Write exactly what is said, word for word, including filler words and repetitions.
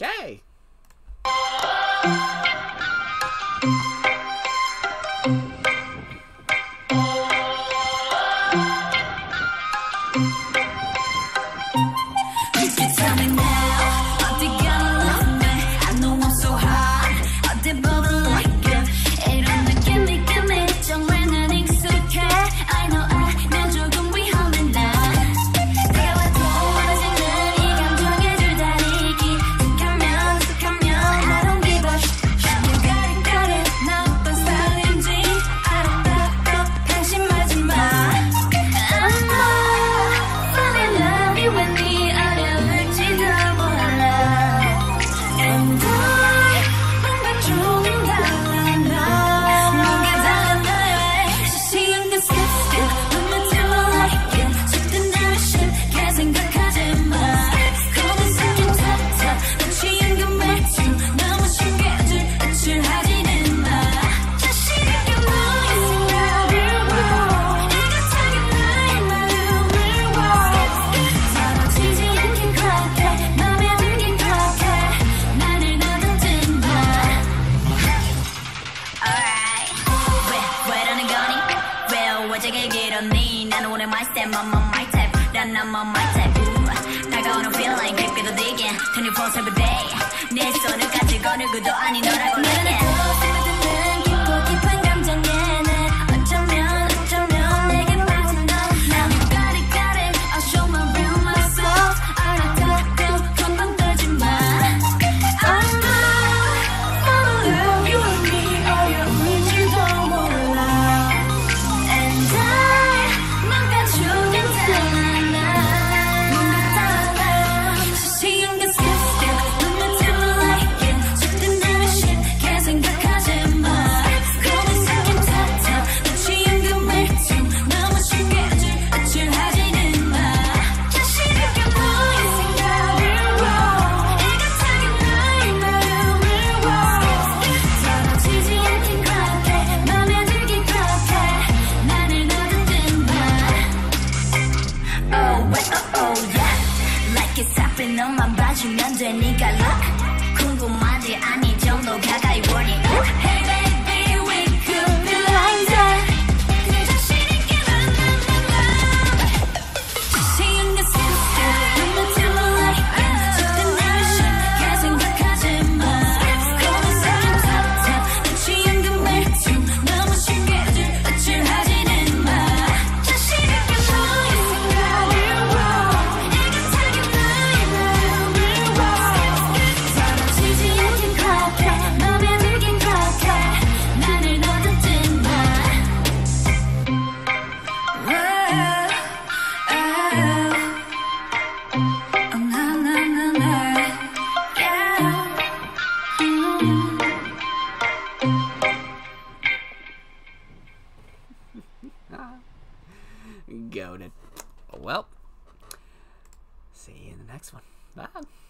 Okay. Goated. Well, see you in the next one. Bye.